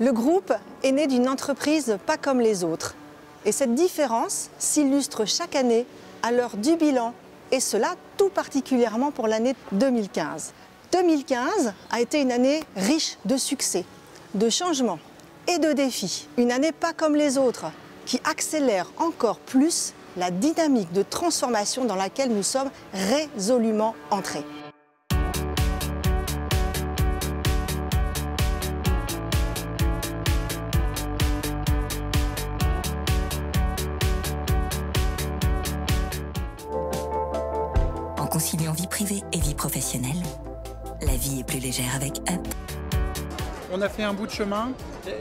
Le groupe est né d'une entreprise pas comme les autres. Et cette différence s'illustre chaque année à l'heure du bilan, et cela tout particulièrement pour l'année 2015. 2015 a été une année riche de succès, de changements et de défis. Une année pas comme les autres, qui accélère encore plus la dynamique de transformation dans laquelle nous sommes résolument entrés. En conciliant vie privée et vie professionnelle, la vie est plus légère avec Up. On a fait un bout de chemin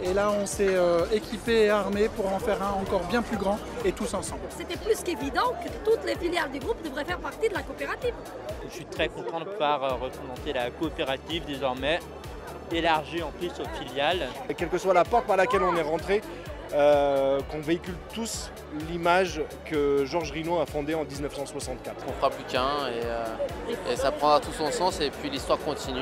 et là on s'est équipé et armé pour en faire un encore bien plus grand et tous ensemble. C'était plus qu'évident que toutes les filiales du groupe devraient faire partie de la coopérative. Je suis très content de pouvoir représenter la coopérative désormais, élargie en plus aux filiales. Et quelle que soit la porte par laquelle on est rentré, qu'on véhicule tous l'image que Georges Rino a fondée en 1964. On ne fera plus qu'un et ça prendra tout son sens et puis l'histoire continue.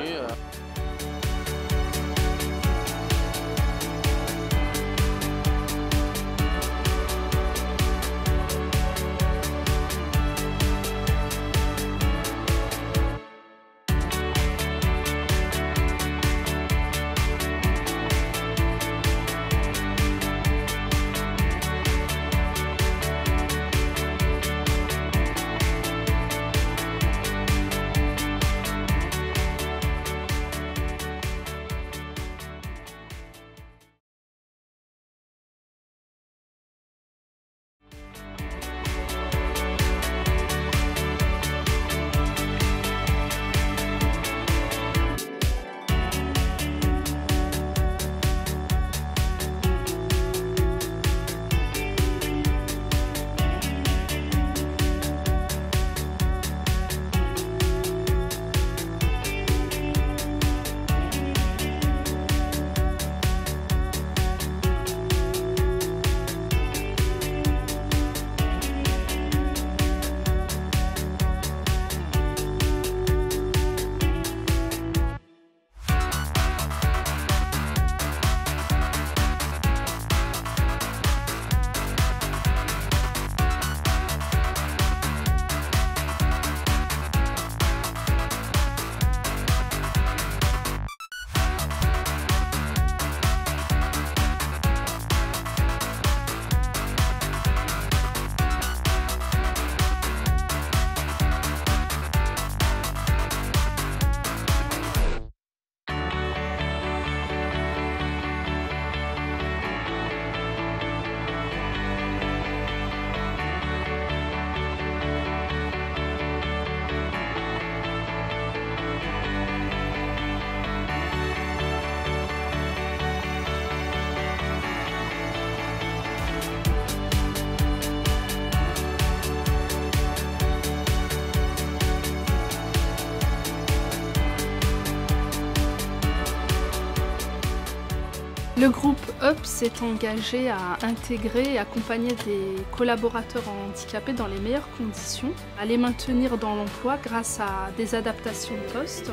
Le groupe Up s'est engagé à intégrer et accompagner des collaborateurs handicapés dans les meilleures conditions, à les maintenir dans l'emploi grâce à des adaptations de postes.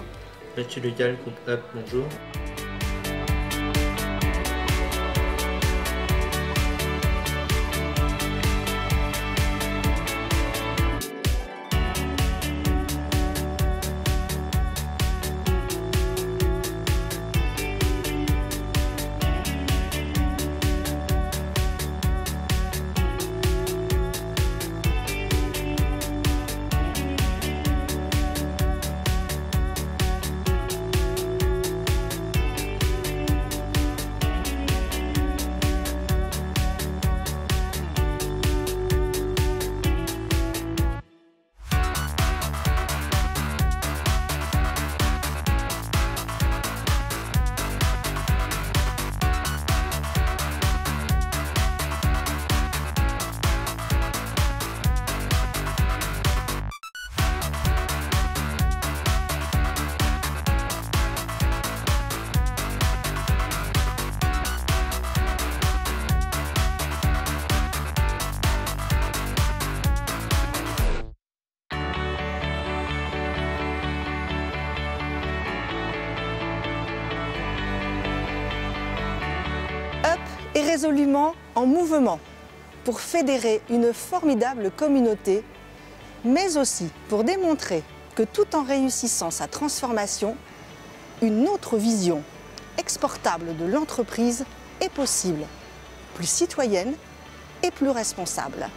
Mathieu Legal, groupe Up, bonjour. Up est résolument en mouvement pour fédérer une formidable communauté, mais aussi pour démontrer que tout en réussissant sa transformation, une autre vision exportable de l'entreprise est possible, plus citoyenne et plus responsable.